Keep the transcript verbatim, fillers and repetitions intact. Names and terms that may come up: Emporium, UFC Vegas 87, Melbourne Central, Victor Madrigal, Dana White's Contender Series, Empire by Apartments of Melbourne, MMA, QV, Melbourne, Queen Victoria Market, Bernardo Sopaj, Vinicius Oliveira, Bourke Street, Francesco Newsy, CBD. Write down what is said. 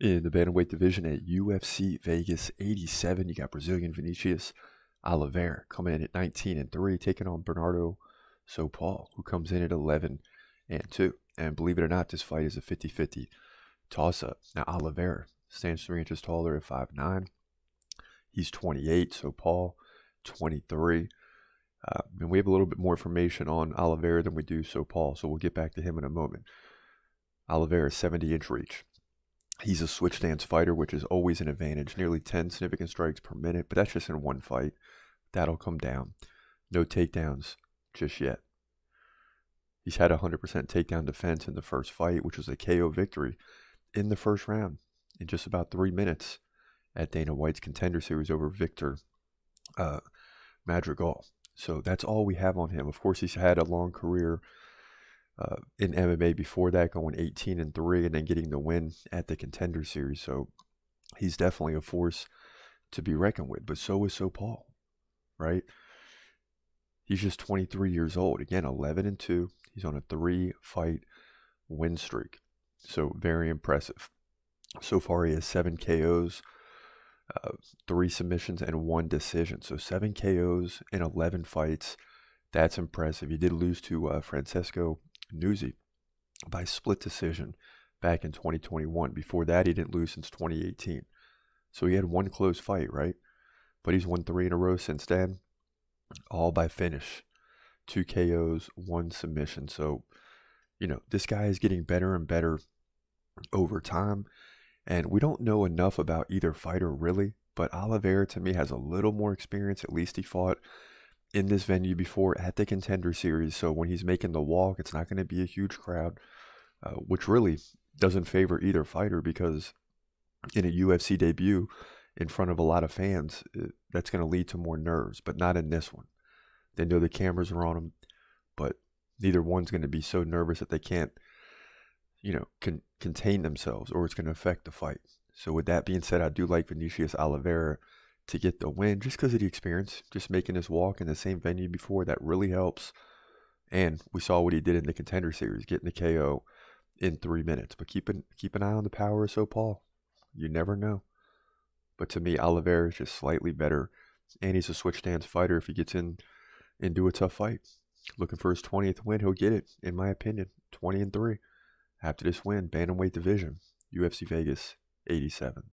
In the bantamweight division at U F C Vegas eighty-seven, you got Brazilian Vinicius Oliveira coming in at nineteen and three, taking on Bernardo Sopaj, who comes in at eleven and two. And believe it or not, this fight is a fifty fifty toss-up. Now, Oliveira stands three inches taller at five nine. He's twenty-eight, Sopaj twenty-three. Uh, and we have a little bit more information on Oliveira than we do Sopaj, so we'll get back to him in a moment. Oliveira's seventy inch reach. He's a switch stance fighter, which is always an advantage. Nearly ten significant strikes per minute, but that's just in one fight. That'll come down. No takedowns just yet. He's had one hundred percent takedown defense in the first fight, which was a K O victory in the first round in just about three minutes at Dana White's Contender Series over Victor uh, Madrigal. So that's all we have on him. Of course, he's had a long career Uh, in M M A before that, going eighteen and three and then getting the win at the Contender Series. So he's definitely a force to be reckoned with, but so is Sopaj, right? He's just twenty-three years old. Again, eleven and two. He's on a three-fight win streak. So very impressive. So far, he has seven K Os, uh, three submissions, and one decision. So seven K Os in eleven fights. That's impressive. He did lose to uh, Francesco Newsy by split decision back in twenty twenty-one. Before that, he didn't lose since twenty eighteen. So he had one close fight, right? But he's won three in a row since then, all by finish. Two K Os, one submission. So, you know, this guy is getting better and better over time. And we don't know enough about either fighter, really. But Oliveira, to me, has a little more experience. At least he fought in this venue before at the Contender Series. So when he's making the walk, it's not going to be a huge crowd, uh, which really doesn't favor either fighter, because in a U F C debut in front of a lot of fans, it, that's going to lead to more nerves, but not in this one. They know the cameras are on them, but neither one's going to be so nervous that they can't, you know, con contain themselves, or it's going to affect the fight. So with that being said, I do like Vinicius Oliveira to get the win, just because of the experience, just making his walk in the same venue before. That really helps. And we saw what he did in the Contender Series, getting the K O in three minutes. But keep an, keep an eye on the power of Sopaj. You never know. But to me, Oliveira is just slightly better. And he's a switch stance fighter. If he gets in into a tough fight, looking for his twentieth win, he'll get it, in my opinion. twenty and three. After this win, bantamweight division, U F C Vegas eighty-seven.